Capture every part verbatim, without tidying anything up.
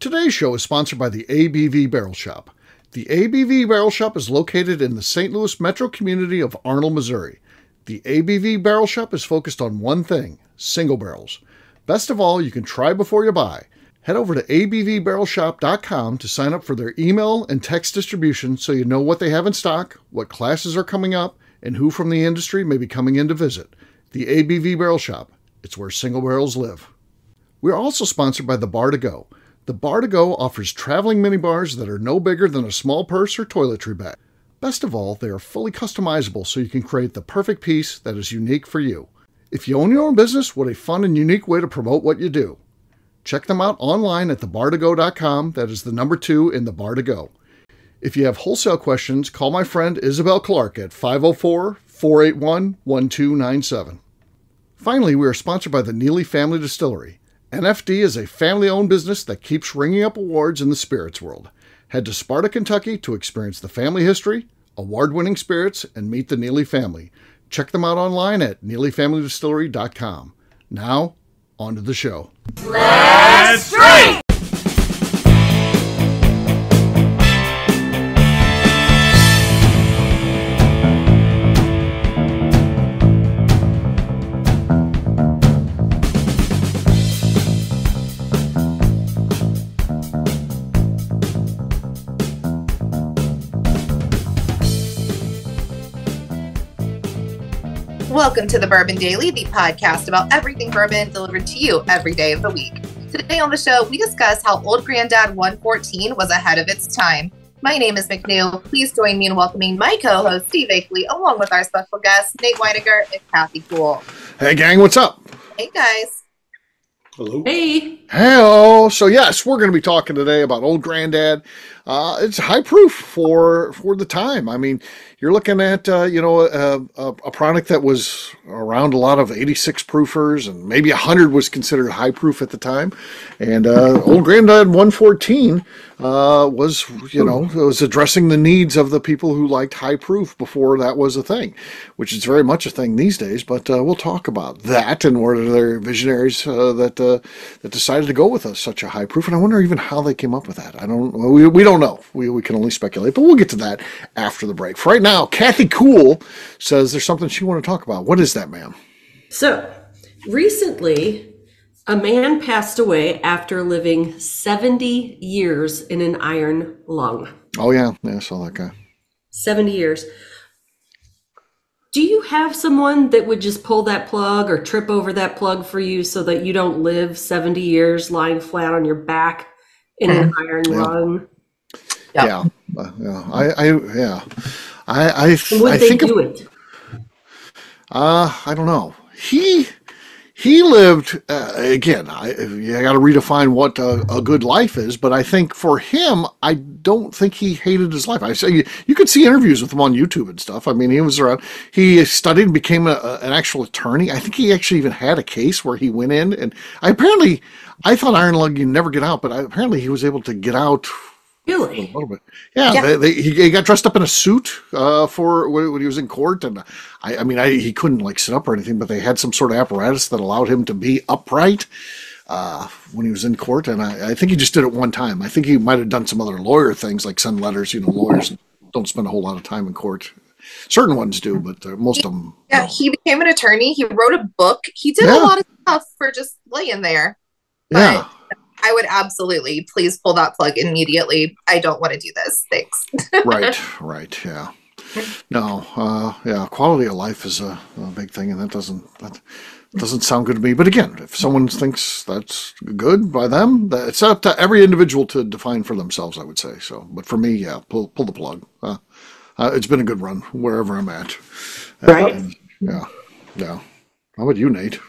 Today's show is sponsored by the A B V Barrel Shop. The A B V Barrel Shop is located in the Saint Louis metro community of Arnold, Missouri. The A B V Barrel Shop is focused on one thing, single barrels. Best of all, you can try before you buy. Head over to A B V barrel shop dot com to sign up for their email and text distribution so you know what they have in stock, what classes are coming up, and who from the industry may be coming in to visit. The A B V Barrel Shop, it's where single barrels live. We're also sponsored by The Bar to Go. The Bar to Go offers traveling minibars that are no bigger than a small purse or toiletry bag. Best of all, they are fully customizable so you can create the perfect piece that is unique for you. If you own your own business, what a fun and unique way to promote what you do. Check them out online at the bar to go dot com. That is the number two in The Bar to Go. If you have wholesale questions, call my friend Isabel Clark at five oh four, four eight one, one two nine seven. Finally, we are sponsored by the Neely Family Distillery. N F D is a family-owned business that keeps ringing up awards in the spirits world. Head to Sparta, Kentucky to experience the family history, award-winning spirits, and meet the Neely family. Check them out online at neely family distillery dot com. Now, on to the show. Let's drink! Welcome to the Bourbon Daily, the podcast about everything bourbon delivered to you every day of the week. Today on the show, we discuss how Old Grand-Dad one fourteen was ahead of its time. My name is McNeil. Please join me in welcoming my co-host, Steve Akley, along with our special guests, Nate Weidegger and Kathy Poole. Hey, gang, what's up? Hey, guys. Hello. Hey. Hello. So, yes, we're going to be talking today about Old Grand-Dad. Uh, it's high proof for for the time. I mean, you're looking at, uh, you know, a, a, a product that was around a lot of eighty-six proofers, and maybe one hundred was considered high proof at the time. And uh, Old Grand-Dad one fourteen uh, was, you know, it was addressing the needs of the people who liked high proof before that was a thing, which is very much a thing these days. But uh, we'll talk about that and whether there are visionaries uh, that, uh, that decided to go with a, such a high proof. And I wonder even how they came up with that. I don't we, we don't know. We, we can only speculate, but we'll get to that after the break. For right now, Kathy Poole says there's something she wants to talk about. What is that, ma'am? So recently, a man passed away after living seventy years in an iron lung. Oh, yeah. Yeah, I saw that guy. seventy years. Do you have someone that would just pull that plug or trip over that plug for you so that you don't live seventy years lying flat on your back in an iron yeah. lung? Yeah. Yeah. Uh, yeah. I, I, yeah. I, I, and would I they think do it? Uh, I don't know. He, he lived, uh, again, I, I got to redefine what a, a good life is, but I think for him, I don't think he hated his life. I say you, you could see interviews with him on YouTube and stuff. I mean, he was around, he studied and became a, a, an actual attorney. I think he actually even had a case where he went in and I apparently, I thought iron lung, you never get out, but I, apparently he was able to get out. Really? A little bit. Yeah, yeah. They, they, he, he got dressed up in a suit uh, for when, when he was in court, and I, I mean, I, he couldn't like sit up or anything, but they had some sort of apparatus that allowed him to be upright uh, when he was in court, and I, I think he just did it one time. I think he might have done some other lawyer things, like send letters. You know, lawyers don't spend a whole lot of time in court. Certain ones do, but uh, most of them. Yeah, no. He became an attorney. He wrote a book. He did yeah. a lot of stuff for just laying there. But yeah. I would absolutely please pull that plug immediately. I don't want to do this. Thanks. Right. Right. Yeah. No. Uh, yeah. Quality of life is a, a big thing, and that doesn't that doesn't sound good to me. But again, if someone thinks that's good by them, that, it's up to every individual to define for themselves. I would say so. But for me, yeah, pull pull the plug. Uh, uh, it's been a good run wherever I'm at. Right. And, yeah. Yeah. How about you, Nate?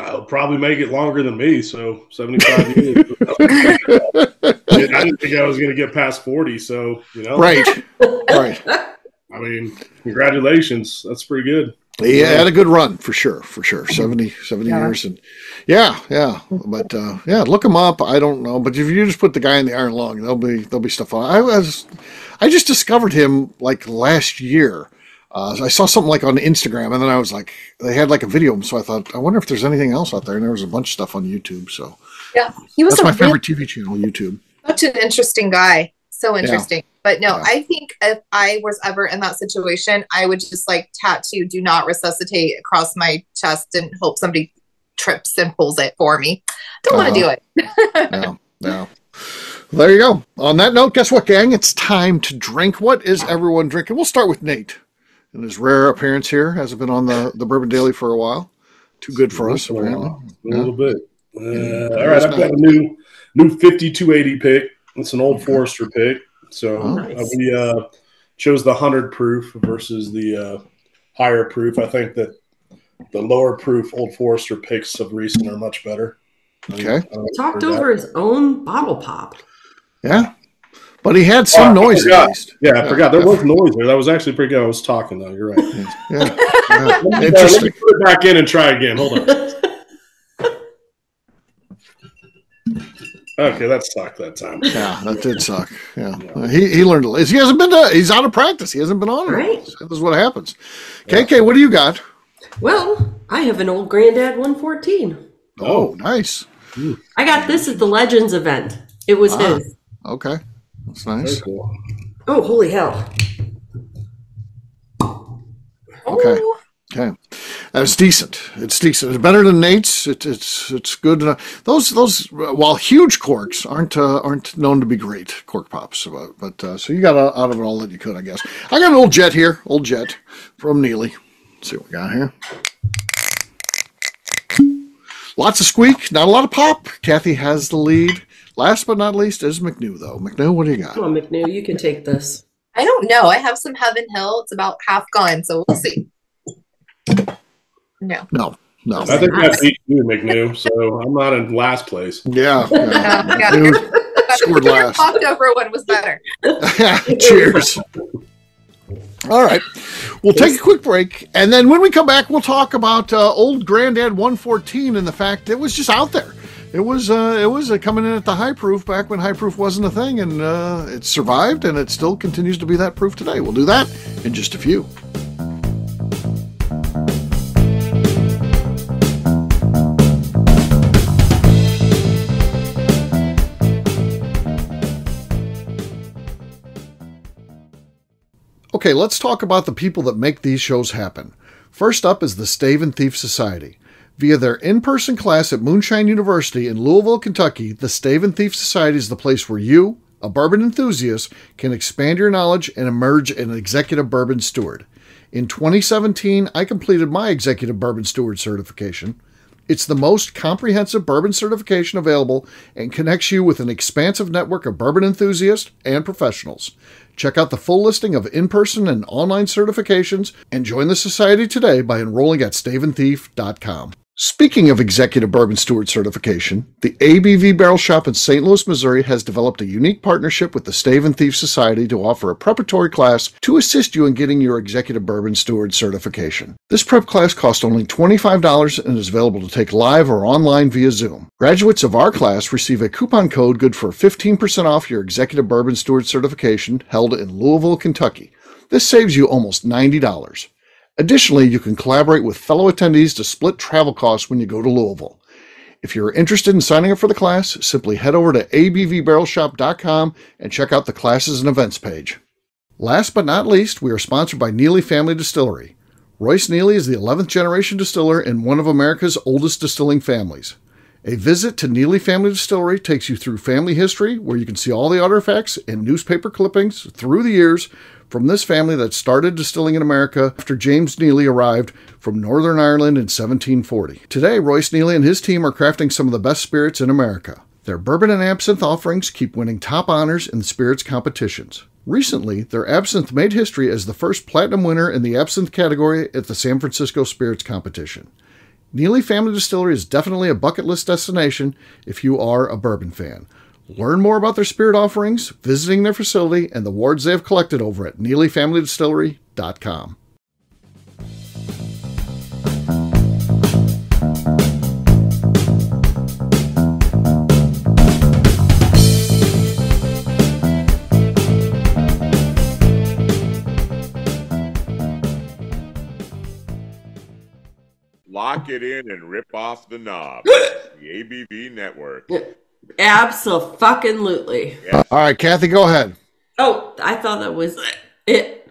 I'll probably make it longer than me, so seventy-five years. I didn't think I was going to get past forty, so, you know. Right, right. I mean, congratulations. That's pretty good. He yeah. had a good run, for sure, for sure. seventy, seventy yeah. years. And yeah, yeah. But, uh, yeah, look him up. I don't know. But if you just put the guy in the iron lung, there'll be, there'll be stuff on. I, was, I just discovered him, like, last year. Uh, I saw something like on Instagram, and then I was like, they had like a video, so I thought, I wonder if there's anything else out there, and there was a bunch of stuff on YouTube, so Yeah, he was. That's my favorite T V channel, YouTube. Such an interesting guy. So interesting. Yeah. But no, yeah. I think if I was ever in that situation, I would just like tattoo "do not resuscitate" across my chest and hope somebody trips and pulls it for me. Don't uh, want to do it. No, no. There you go. On that note, guess what, gang? It's time to drink. What is everyone drinking? We'll start with Nate. And his rare appearance here hasn't been on the, the Bourbon Daily for a while. Too good for us, apparently. A little yeah. bit. Uh, all right, I've got a new new fifty-two eighty pick. It's an Old Forester pick. So oh, nice. uh, we uh, chose the one hundred proof versus the uh, higher proof. I think that the lower proof Old Forester picks of recent are much better. Okay. He talked over his own bottle pop. Yeah. But he had some oh, noise. I at least. Yeah, I yeah, forgot. There yeah. was noise there. That was actually pretty good. I was talking, though. You're right. Yeah. yeah. Interesting. Uh, let me put it back in and try again. Hold on. Okay, that sucked that time. Yeah, that did suck. Yeah. yeah. Uh, he, he learned a lot. He hasn't been to, he's out of practice. He hasn't been on right. it. This is what happens. Yeah. K K, what do you got? Well, I have an Old Grand-Dad one fourteen. Oh, oh, nice. I got this at the Legends event. It was ah, his. Okay. That's nice. Cool. Oh, holy hell. Okay. Okay. That was decent. It's decent. It's better than Nate's. It, it's it's good enough. Those those while huge corks aren't uh, aren't known to be great cork pops, but, but uh, so you got out of it all that you could, I guess. I got an Old Jet here. Old Jet from Neely. Let's see what we got here. Lots of squeak, not a lot of pop. Kathy has the lead. Last but not least is McNeil, though. McNeil, what do you got? Come on, McNeil, you can take this. I don't know. I have some Heaven Hill. It's about half gone, so we'll see. No. No, no. I think I beat you, McNeil, so I'm not in last place. Yeah. yeah. yeah. McNeil scored last. The October one was better. Cheers. All right, we'll take a quick break, and then when we come back, we'll talk about uh, Old Grand-Dad one fourteen and the fact it was just out there. It was uh, it was uh, coming in at the high proof back when high proof wasn't a thing, and uh, it survived, and it still continues to be that proof today. We'll do that in just a few. Okay, let's talk about the people that make these shows happen. First up is the Stave and Thief Society. Via their in-person class at Moonshine University in Louisville, Kentucky, the Stave and Thief Society is the place where you, a bourbon enthusiast, can expand your knowledge and emerge an executive bourbon steward. In twenty seventeen, I completed my executive bourbon steward certification. It's the most comprehensive bourbon certification available and connects you with an expansive network of bourbon enthusiasts and professionals. Check out the full listing of in-person and online certifications and join the society today by enrolling at stave and thief dot com. Speaking of Executive Bourbon Steward certification, the A B V Barrel Shop in Saint Louis, Missouri has developed a unique partnership with the Stave and Thief Society to offer a preparatory class to assist you in getting your Executive Bourbon Steward certification. This prep class costs only twenty-five dollars and is available to take live or online via Zoom. Graduates of our class receive a coupon code good for fifteen percent off your Executive Bourbon Steward certification held in Louisville, Kentucky. This saves you almost ninety dollars. Additionally, you can collaborate with fellow attendees to split travel costs when you go to Louisville. If you're interested in signing up for the class, simply head over to A B V barrel shop dot com and check out the classes and events page. Last but not least, we are sponsored by Neely Family Distillery. Royce Neely is the eleventh generation distiller and one of America's oldest distilling families. A visit to Neely Family Distillery takes you through family history, where you can see all the artifacts and newspaper clippings through the years from this family that started distilling in America after James Neely arrived from Northern Ireland in seventeen forty. Today, Royce Neely and his team are crafting some of the best spirits in America. Their bourbon and absinthe offerings keep winning top honors in the spirits competitions. Recently, their absinthe made history as the first platinum winner in the absinthe category at the San Francisco Spirits Competition. Neely Family Distillery is definitely a bucket list destination if you are a bourbon fan. Learn more about their spirit offerings, visiting their facility, and the awards they have collected over at neely family distillery dot com. Lock Lock it in and rip off the knob. The A B V Network. Abso-fucking-lutely. Yes. All right, Kathy, go ahead. Oh, I thought that was it.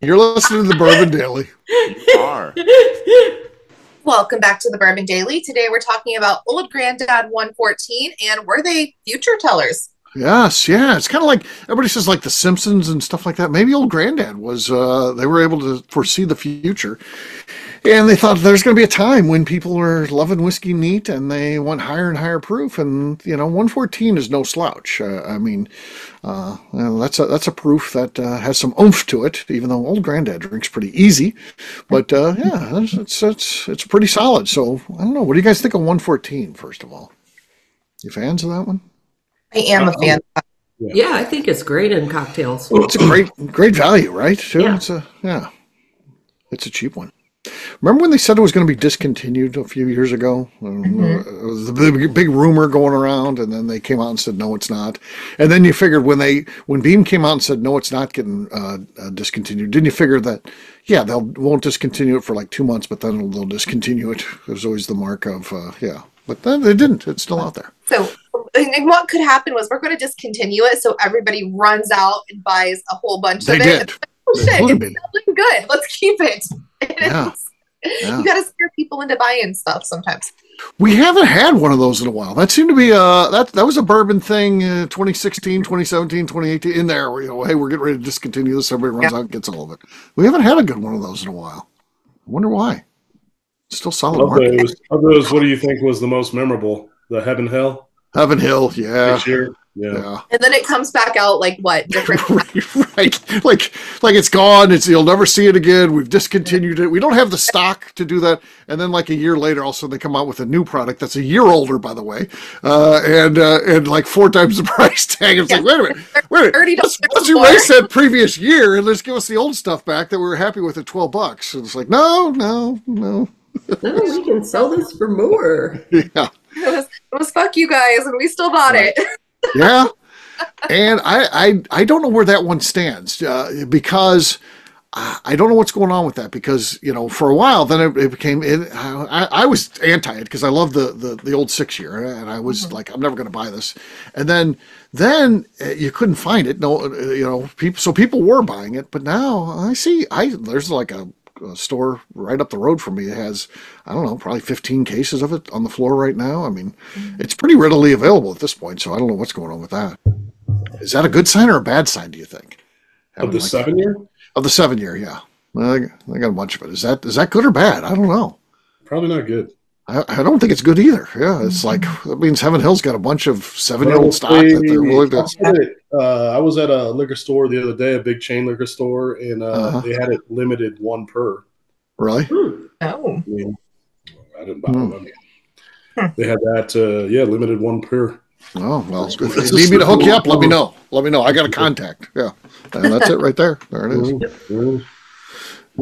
You're listening to the Bourbon Daily. You are. Welcome back to the Bourbon Daily. Today we're talking about Old Grand-Dad one fourteen, and were they future tellers? Yes, yeah. It's kind of like, everybody says like The Simpsons and stuff like that. Maybe Old Grand-Dad was, uh, they were able to foresee the future. And they thought there's going to be a time when people are loving whiskey neat and they want higher and higher proof. And, you know, one fourteen is no slouch. Uh, I mean, uh, well, that's, a, that's a proof that uh, has some oomph to it, even though Old Grand-Dad drinks pretty easy. But, uh, yeah, it's, it's, it's, it's pretty solid. So, I don't know. What do you guys think of one fourteen, first of all? You fans of that one? I am a fan. Yeah, I think it's great in cocktails. Well, it's a great, great value, right? Too? Yeah. It's a, yeah. It's a cheap one. Remember when they said it was going to be discontinued a few years ago? Mm-hmm. It was the big, big rumor going around, and then they came out and said, no, it's not. And then you figured when they when Beam came out and said, no, it's not getting uh, uh, discontinued, didn't you figure that, yeah, they won't discontinue it for like two months, but then they'll discontinue it. It was always the mark of, uh, yeah. But then they didn't. It's still out there. So and what could happen was we're going to discontinue it, so everybody runs out and buys a whole bunch they of did. it. They did. It's been. Selling good. Let's keep it. Yeah. Yeah. You got to scare people into buying stuff sometimes. We haven't had one of those in a while. That seemed to be uh that that was a bourbon thing, uh, twenty sixteen, twenty seventeen, twenty eighteen. In there, we go, hey, we're getting ready to discontinue this. Everybody runs yeah. out and gets all of it. We haven't had a good one of those in a while. I wonder why. Still solid. Of those, of those, what do you think was the most memorable? The Heaven Hill? Heaven Hill, yeah. Yeah. yeah. And then it comes back out like what? Different right. Like like it's gone. It's you'll never see it again. We've discontinued it. We don't have the stock to do that. And then like a year later also they come out with a new product that's a year older, by the way. Uh and uh and like four times the price tag. It's yeah. like, wait a minute, wait a minute. Let's, let's erase that previous year and let's give us the old stuff back that we were happy with at twelve bucks. And it's like, no, no, no. No, we can sell this for more. Yeah. It was, it was fuck you guys, and we still bought right. it. Yeah. And I, I I don't know where that one stands uh, because I don't know what's going on with that because, you know, for a while then it, it became, it, I, I was anti it because I love the, the, the old six year and I was mm-hmm. like, I'm never going to buy this. And then Then uh, you couldn't find it. No, uh, you know, people, so people were buying it. But now I see I there's like a. a store right up the road from me. It has, I don't know, probably fifteen cases of it on the floor right now. I mean, mm-hmm. it's pretty readily available at this point, so I don't know what's going on with that. Is that a good sign or a bad sign, do you think? Of the like seven that. year? Of the seven year, yeah. I, I got a bunch of it. Is that is that good or bad? I don't know. Probably not good. I, I don't think it's good either. Yeah, it's like, that means Heaven Hill's got a bunch of seven-year-old stock that they're willing to... Uh, I was at a liquor store the other day, a big chain liquor store, and uh, uh-huh. they had it limited one per. Really? Mm. Oh. Yeah. I didn't buy mm. one. Huh. They had that, uh, yeah, limited one per. Oh, well, if you need me to hook you up, let me know. Let me know. I got a contact. Yeah. And that's it right there. There it is. Mm-hmm.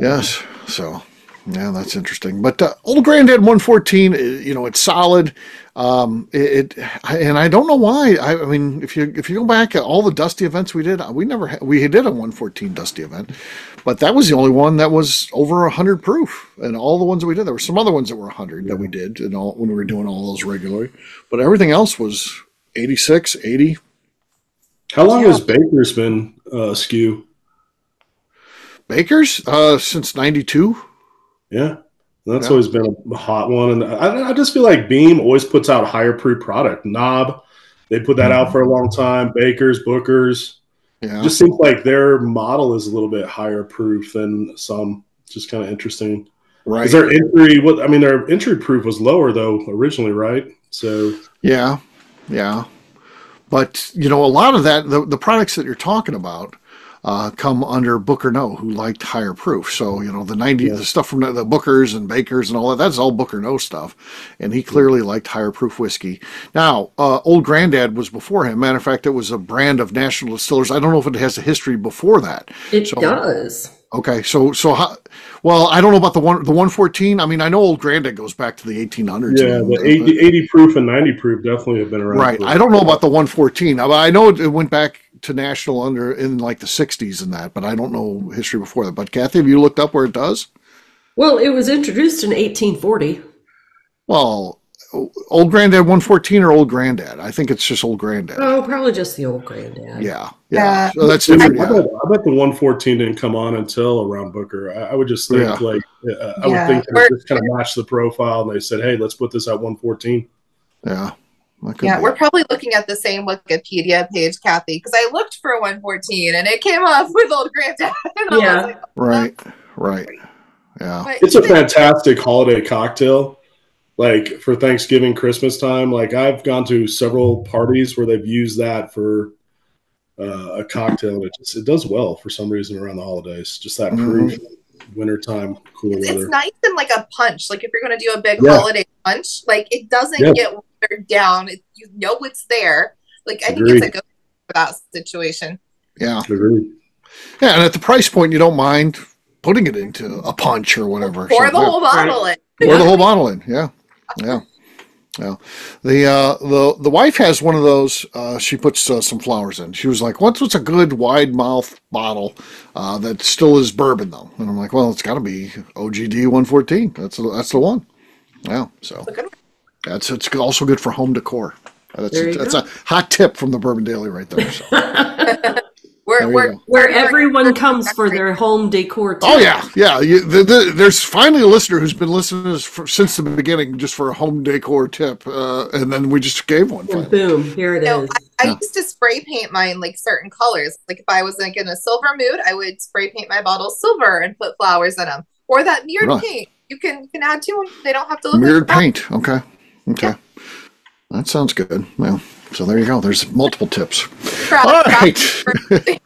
Yes. So... yeah, that's interesting. But uh, Old Grand-Dad one fourteen, you know, it's solid. Um, it, it and I don't know why. I, I mean, if you if you go back at all the Dusty events we did, we never ha we did a one fourteen Dusty event, but that was the only one that was over a hundred proof. And all the ones that we did, there were some other ones that were a hundred yeah. that we did, and all when we were doing all those regularly. But everything else was eighty-six, eighty. How long yeah. has Baker's been uh, askew? Baker's uh, since ninety-two. Yeah, that's yeah. always been a hot one. And I, I just feel like Beam always puts out higher proof product. Knob, they put that out for a long time. Bakers, Bookers. Yeah. It just seems like their model is a little bit higher proof than some. Just kind of interesting. Right. Is their entry, what, I mean, their entry proof was lower, though, originally, right? So. Yeah, yeah. But, you know, a lot of that, the, the products that you're talking about, Uh, come under Booker Noe, who liked higher proof. So, you know, the ninety, yeah. the stuff from the, the Bookers and Bakers and all that, that's all Booker Noe stuff. And he clearly liked higher proof whiskey. Now, uh, Old Grand-Dad was before him. Matter of fact, it was a brand of National Distillers. I don't know if it has a history before that. It so, does. Okay, so, so how, well, I don't know about the one, the one fourteen. I mean, I know Old Grand-Dad goes back to the eighteen hundreds. Yeah, the eighty, eighty proof and ninety proof definitely have been around. Right. I don't know about the one fourteen. I, I know it went back to national under in like the sixties and that, but I don't know history before that. But Kathy, have you looked up where it does? Well, it was introduced in eighteen forty. Well, Old Grand-Dad one fourteen or Old Grand-Dad? I think it's just Old Grand-Dad. Oh, probably just the Old Grand-Dad. Yeah. Yeah. Uh, so that's different. I, yeah. I, bet, I bet the one fourteen didn't come on until around Booker. I, I would just think, yeah. like, uh, I yeah. would think they just kind of matched the profile and they said, hey, let's put this at one fourteen. Yeah. Yeah, be. We're probably looking at the same Wikipedia page, Kathy, because I looked for one fourteen and it came up with Old Grand-Dad. Yeah. Like, oh, right. Right. Yeah. But it's a fantastic holiday cocktail. Like for Thanksgiving, Christmas time, like I've gone to several parties where they've used that for uh, a cocktail. And it just it does well for some reason around the holidays. Just that mm-hmm. proof, wintertime, cooler it's, weather. It's nice and like a punch. Like if you're going to do a big yeah. holiday punch, like it doesn't yeah. get watered down. It, you know it's there. Like I Agreed. think it's a good for that situation. Yeah. Agreed. Yeah, and at the price point, you don't mind putting it into a punch or whatever. Pour so, the yeah. whole bottle in. Pour the whole bottle in. Yeah. Yeah, yeah. The uh, the the wife has one of those. Uh, she puts uh, some flowers in. She was like, "What's what's a good wide mouth bottle uh, that still is bourbon though?" And I'm like, "Well, it's got to be O G D one fourteen. That's the, that's the one." Yeah, so that's it's also good for home decor. That's a, that's go. a hot tip from the Bourbon Daily right there. So. Where, where, where everyone comes for their home decor. Too. Oh, yeah. Yeah. You, the, the, there's finally a listener who's been listening to us for, since the beginning just for a home decor tip. Uh, and then we just gave one. And boom. Here it so is. I, I yeah. used to spray paint mine like certain colors. Like if I was like in a silver mood, I would spray paint my bottles silver and put flowers in them. Or that mirrored right. paint. You can, you can add to them. They don't have to look mirrored like paint. Flowers. Okay. Okay. Yeah. That sounds good. Yeah. So there you go. There's multiple tips. Crafting, all right. Crafting.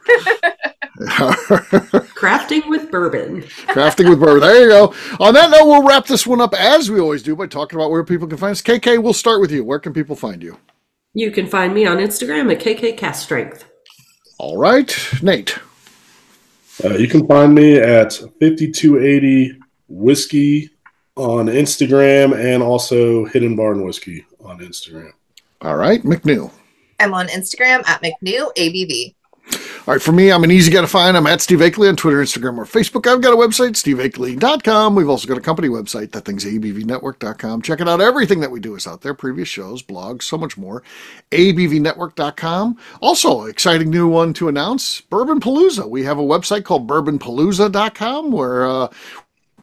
Crafting with bourbon. Crafting with bourbon. There you go. On that note, we'll wrap this one up as we always do by talking about where people can find us. K K, we'll start with you. Where can people find you? You can find me on Instagram at K K Cast Strength. All right. Nate. Uh, you can find me at fifty-two eighty whiskey on Instagram and also Hidden Barn Whiskey on Instagram. All right, McNeil. I'm on Instagram at McNeil A B V. All right, for me, I'm an easy guy to find. I'm at Steve Akley on Twitter, Instagram, or Facebook. I've got a website, steve akley dot com. We've also got a company website, that thing's A B V Network dot com. Check it out. Everything that we do is out there, previous shows, blogs, so much more. A B V Network dot com. Also, exciting new one to announce, Bourbon Palooza. We have a website called bourbon palooza dot com where uh,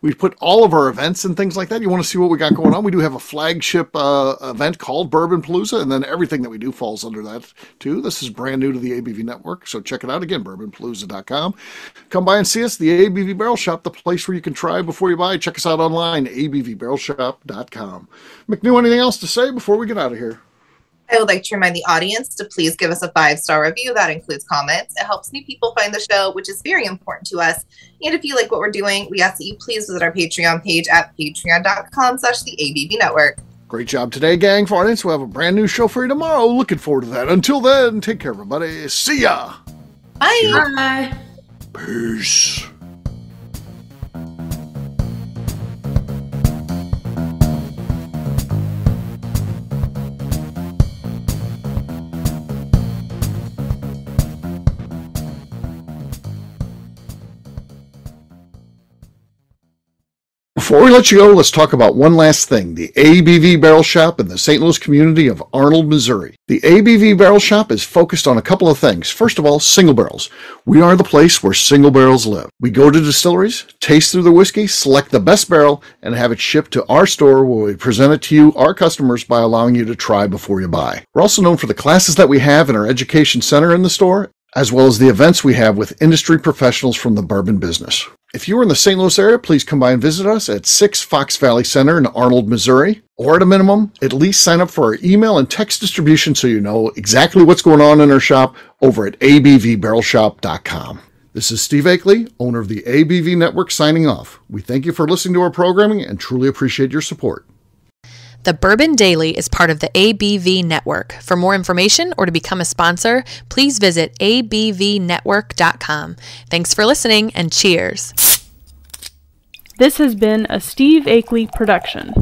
we put all of our events and things like that. You want to see what we got going on? We do have a flagship uh, event called Bourbon Palooza, and then everything that we do falls under that, too. This is brand new to the A B V Network, so check it out again, bourbon palooza dot com. Come by and see us, the A B V Barrel Shop, the place where you can try before you buy. Check us out online, A B V barrel shop dot com. McNeil, anything else to say before we get out of here? I would like to remind the audience to please give us a five-star review. That includes comments. It helps new people find the show, which is very important to us. And if you like what we're doing, we ask that you please visit our Patreon page at patreon dot com slash the A B V Network. Great job today, gang. For audience, we'll have a brand new show for you tomorrow. Looking forward to that. Until then, take care, everybody. See ya. Bye. Bye. Peace. Before we let you go, let's talk about one last thing, the A B V Barrel Shop in the Saint Louis community of Arnold, Missouri. The A B V Barrel Shop is focused on a couple of things. First of all, single barrels. We are the place where single barrels live. We go to distilleries, taste through the whiskey, select the best barrel, and have it shipped to our store where we present it to you, our customers, by allowing you to try before you buy. We're also known for the classes that we have in our education center in the store, as well as the events we have with industry professionals from the bourbon business. If you are in the Saint Louis area, please come by and visit us at six Fox Valley Center in Arnold, Missouri, or at a minimum, at least sign up for our email and text distribution so you know exactly what's going on in our shop over at A B V barrel shop dot com. This is Steve Akley, owner of the A B V Network, signing off. We thank you for listening to our programming and truly appreciate your support. The Bourbon Daily is part of the A B V Network. For more information or to become a sponsor, please visit A B V network dot com. Thanks for listening and cheers. This has been a Steve Akley production.